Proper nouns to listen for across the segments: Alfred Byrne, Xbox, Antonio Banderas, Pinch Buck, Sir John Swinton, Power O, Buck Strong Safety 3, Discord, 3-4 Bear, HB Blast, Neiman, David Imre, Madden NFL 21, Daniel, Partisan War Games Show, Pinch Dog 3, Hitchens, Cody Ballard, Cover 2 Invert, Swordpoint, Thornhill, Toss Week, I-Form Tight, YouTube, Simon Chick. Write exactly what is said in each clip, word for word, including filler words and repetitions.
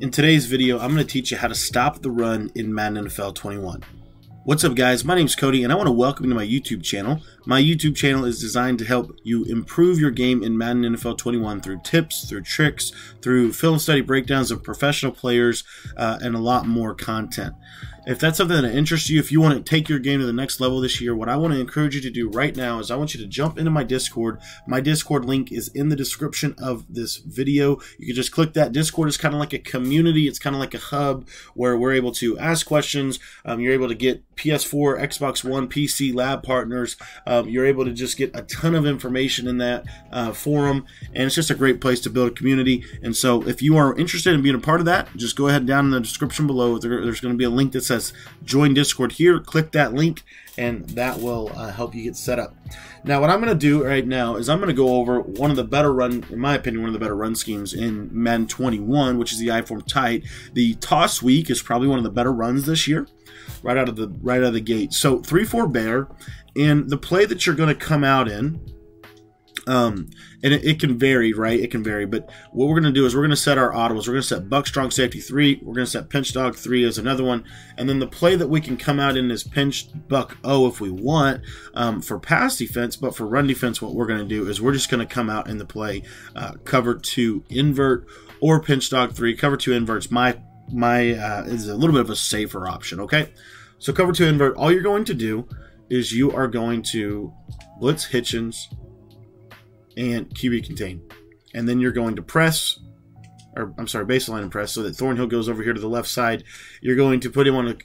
In today's video, I'm going to teach you how to stop the run in Madden N F L twenty-one. What's up guys, my name is Cody and I want to welcome you to my YouTube channel. My YouTube channel is designed to help you improve your game in Madden N F L twenty-one through tips, through tricks, through film study breakdowns of professional players, uh, and a lot more content. If that's something that interests you, if you want to take your game to the next level this year, what I want to encourage you to do right now is I want you to jump into my Discord. My Discord link is in the description of this video. You can just click that. Discord is kind of like a community. It's kind of like a hub where we're able to ask questions. Um, you're able to get P S four, Xbox One, P C lab partners. Um, you're able to just get a ton of information in that uh, forum, and it's just a great place to build a community. And so if you are interested in being a part of that, just go ahead down in the description below. There, there's going to be a link that says join Discord here, click that link, and that will uh, help you get set up. Now what I'm going to do right now is I'm going to go over one of the better run, in my opinion, one of the better run schemes in Madden twenty-one, which is the I-Form Tight. The Toss Week is probably one of the better runs this year, right out of the right out of the gate. So three four Bear, and the play that you're going to come out in, um, and it, it can vary, right? It can vary, but what we're going to do is we're going to set our audibles. We're going to set Buck Strong Safety three. We're going to set Pinch Dog three as another one. And then the play that we can come out in is Pinch Buck O if we want um, for pass defense, but for run defense, what we're going to do is we're just going to come out in the play uh, Cover two Invert or Pinch Dog three. Cover two Invert's my, my uh, is a little bit of a safer option, okay? So Cover two Invert, all you're going to do is you are going to blitz Hitchens and Q B contain, and then you're going to press, or I'm sorry, baseline and press, so that Thornhill goes over here to the left side. You're going to put him on a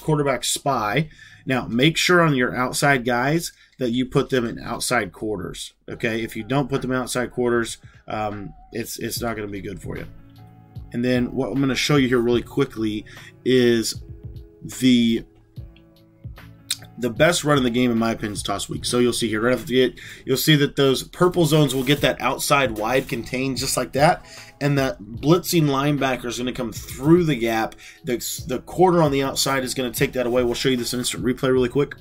quarterback spy. Now make sure on your outside guys that you put them in outside quarters, okay? If you don't put them outside quarters, um, it's it's not going to be good for you. And then what I'm going to show you here really quickly is the The best run in the game, in my opinion, is Toss Week. So you'll see here, right after the get, you'll see that those purple zones will get that outside wide contained just like that. And that blitzing linebacker is going to come through the gap. The, the corner on the outside is going to take that away. We'll show you this in instant replay really quick.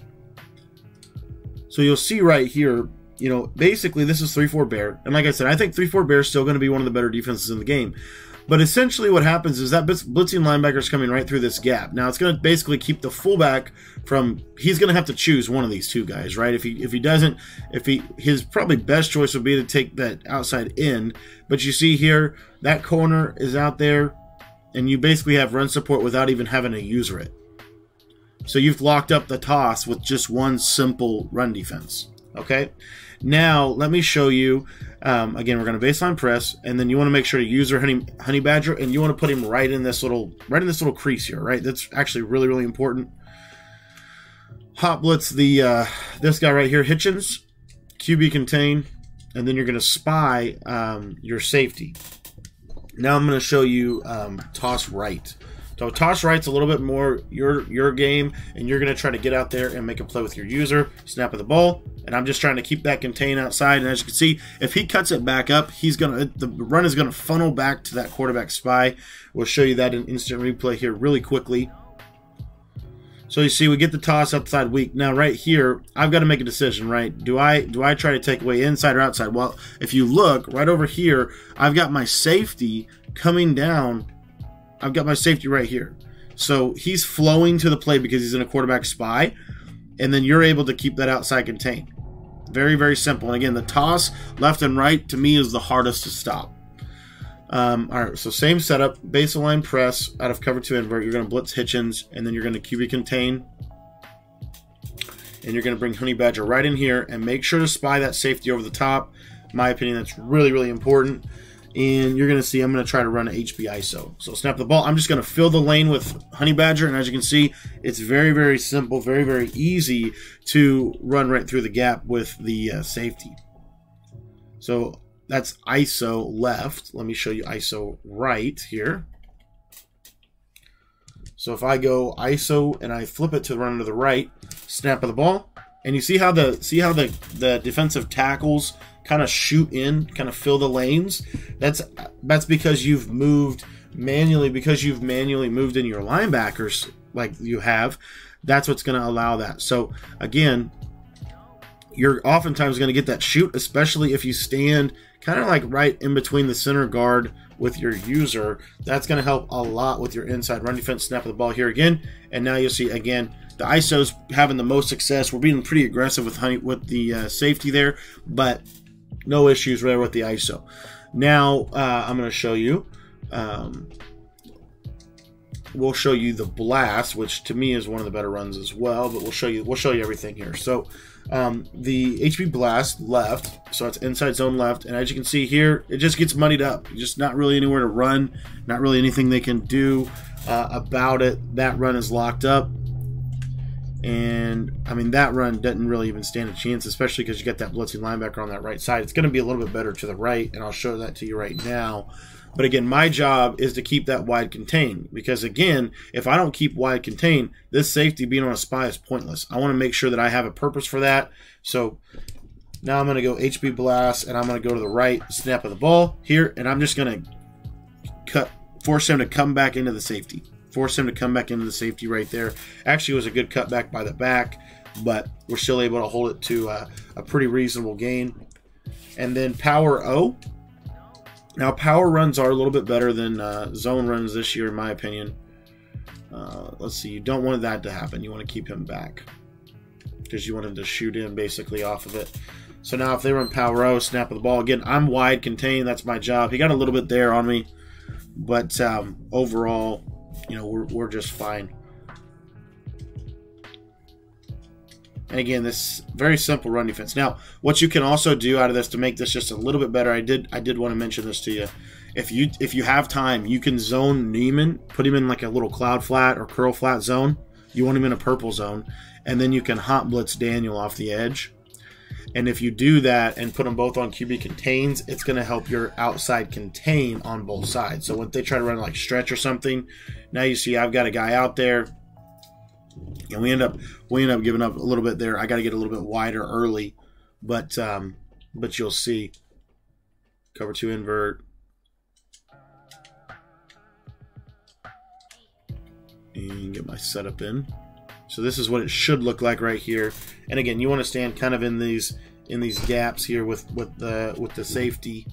So you'll see right here, you know, basically this is three four Bear. And like I said, I think three four Bear is still going to be one of the better defenses in the game. But essentially what happens is that blitzing linebacker is coming right through this gap. Now it's going to basically keep the fullback from, he's going to have to choose one of these two guys, right? If he if he doesn't, if he his probably best choice would be to take that outside end. But you see here, that corner is out there, and you basically have run support without even having to use it. So you've locked up the toss with just one simple run defense. Okay, now let me show you, um, again, we're going to baseline press, and then you want to make sure to use your honey, honey badger, and you want to put him right in this little, right in this little crease here, right? That's actually really, really important. Hot blitz the, uh, this guy right here, Hitchens, Q B contain, and then you're going to spy um, your safety. Now I'm going to show you um, toss right. So toss right's a little bit more your your game, and you're going to try to get out there and make a play with your user, snap of the ball, and I'm just trying to keep that contain outside. And as you can see, if he cuts it back up, he's going to the run is going to funnel back to that quarterback spy. We'll show you that in instant replay here really quickly. So you see, we get the toss upside weak. Now right here, I've got to make a decision, right? Do I do I try to take away inside or outside? Well, if you look right over here, I've got my safety coming down. I've got my safety right here. So he's flowing to the play because he's in a quarterback spy, and then you're able to keep that outside contained. Very, very simple. And again, the toss left and right to me is the hardest to stop. Um, all right, so same setup, baseline press out of Cover two Invert. You're going to blitz Hitchens, and then you're going to Q B contain, and you're going to bring Honey Badger right in here, and make sure to spy that safety over the top. In my opinion, that's really, really important. And you're going to see I'm going to try to run an H B I S O. So snap the ball. I'm just going to fill the lane with Honey Badger. And as you can see, it's very, very simple, very, very easy to run right through the gap with the uh, safety. So that's I S O left. Let me show you I S O right here. So if I go I S O and I flip it to the run to the right, snap of the ball. And you see how the see how the, the defensive tackles kind of shoot in, kind of fill the lanes. That's that's because you've moved manually, because you've manually moved in your linebackers like you have. That's what's going to allow that. So again, you're oftentimes going to get that shoot, especially if you stand kind of like right in between the center guard with your user. That's going to help a lot with your inside run defense. Snap of the ball here again, and now you'll see again the I S O's having the most success. We're being pretty aggressive with honey with the uh, safety there, but no issues there with the I S O. Now uh, I'm going to show you. Um, we'll show you the blast, which to me is one of the better runs as well. But we'll show you we'll show you everything here. So um, the H B Blast left, so it's inside zone left, and as you can see here, it just gets muddied up. Just not really anywhere to run, not really anything they can do uh, about it. That run is locked up. And I mean, that run doesn't really even stand a chance, especially because you got that blitzing linebacker on that right side. It's going to be a little bit better to the right, and I'll show that to you right now. But again, my job is to keep that wide contained, because again, if I don't keep wide contained, this safety being on a spy is pointless. I want to make sure that I have a purpose for that. So now I'm going to go H B Blast, and I'm going to go to the right, snap of the ball here, and I'm just going to cut, force him to come back into the safety. Force him to come back into the safety right there. Actually, it was a good cutback by the back, but we're still able to hold it to a, a pretty reasonable gain. And then Power O. Now, power runs are a little bit better than uh, zone runs this year, in my opinion. Uh, let's see. You don't want that to happen. You want to keep him back because you want him to shoot in basically off of it. So now if they run Power O, snap of the ball, again, I'm wide contained. That's my job. He got a little bit there on me, but um, overall, you know, we're, we're just fine. And again, this very simple run defense. Now, what you can also do out of this to make this just a little bit better, I did I did want to mention this to you. If you if you have time, you can zone Neiman, put him in like a little cloud flat or curl flat zone. You want him in a purple zone, and then you can hot blitz Daniel off the edge. And if you do that and put them both on Q B contains, it's going to help your outside contain on both sides. So when they try to run like stretch or something, now you see I've got a guy out there, and we end up we end up giving up a little bit there. I got to get a little bit wider early, but um, but you'll see cover two invert, and get my setup in. So this is what it should look like right here. And again, you want to stand kind of in these in these gaps here with with the with the safety.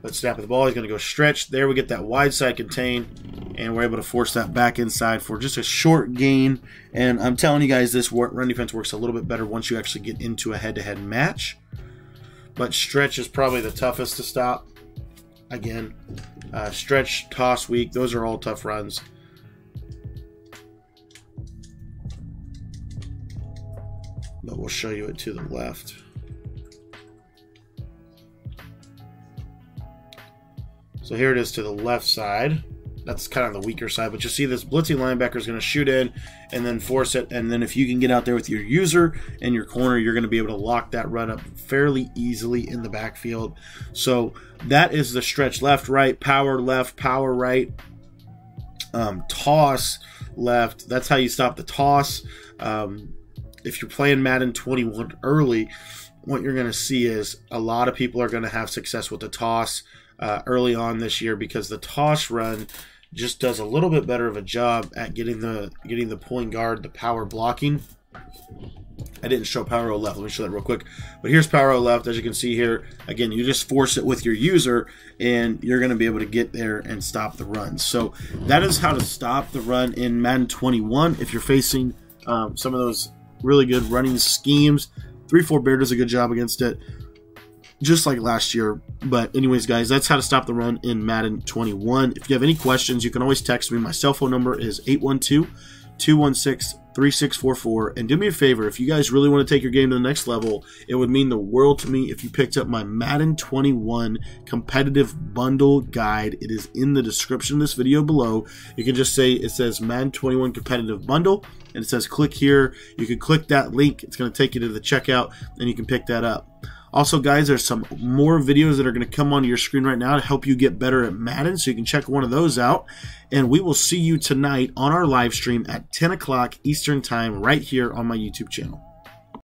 But snap of the ball, he's going to go stretch. There we get that wide side contain, and we're able to force that back inside for just a short gain. And I'm telling you guys, this run defense works a little bit better once you actually get into a head-to-head match. But stretch is probably the toughest to stop. Again, uh, stretch, toss week, those are all tough runs. But we'll show you it to the left. So here it is to the left side. That's kind of the weaker side, but you see this blitzing linebacker is going to shoot in and then force it. And then if you can get out there with your user and your corner, you're going to be able to lock that run up fairly easily in the backfield. So that is the stretch left, right, power left, power right, um, toss left. That's how you stop the toss. Um, If you're playing Madden twenty-one early, what you're going to see is a lot of people are going to have success with the toss uh, early on this year, because the toss run just does a little bit better of a job at getting the getting the pulling guard, the power blocking. I didn't show Power O left. Let me show that real quick. But here's Power O left. As you can see here, again, you just force it with your user, and you're going to be able to get there and stop the run. So that is how to stop the run in Madden twenty-one if you're facing um, some of those really good running schemes. three four Bear does a good job against it, just like last year. But anyways, guys, that's how to stop the run in Madden twenty-one. If you have any questions, you can always text me. My cell phone number is eight one two, two one six, three six four four. And do me a favor, if you guys really want to take your game to the next level, it would mean the world to me if you picked up my Madden twenty-one competitive bundle guide. It is in the description of this video below. You can just say, it says Madden twenty-one competitive bundle, and it says click here. You can click that link. It's going to take you to the checkout, and you can pick that up. Also, guys, there's some more videos that are going to come onto your screen right now to help you get better at Madden, so you can check one of those out. And we will see you tonight on our live stream at ten o'clock Eastern Time right here on my YouTube channel.